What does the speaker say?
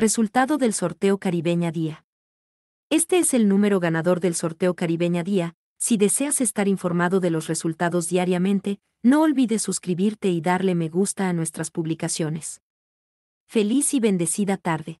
Resultado del sorteo Caribeña Día. Este es el número ganador del sorteo Caribeña Día. Si deseas estar informado de los resultados diariamente, no olvides suscribirte y darle me gusta a nuestras publicaciones. Feliz y bendecida tarde.